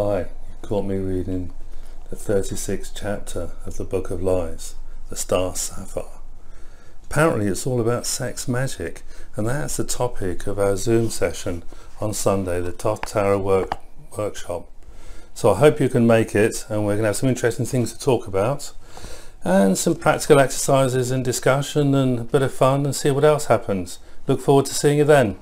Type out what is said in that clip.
Hi, you caught me reading the 36th chapter of the Book of Lies, The Star Sapphire. Apparently it's all about sex magic, and that's the topic of our Zoom session on Sunday, the Thoth Tarot Workshop. So I hope you can make it, and we're going to have some interesting things to talk about, and some practical exercises and discussion, and a bit of fun, and see what else happens. Look forward to seeing you then.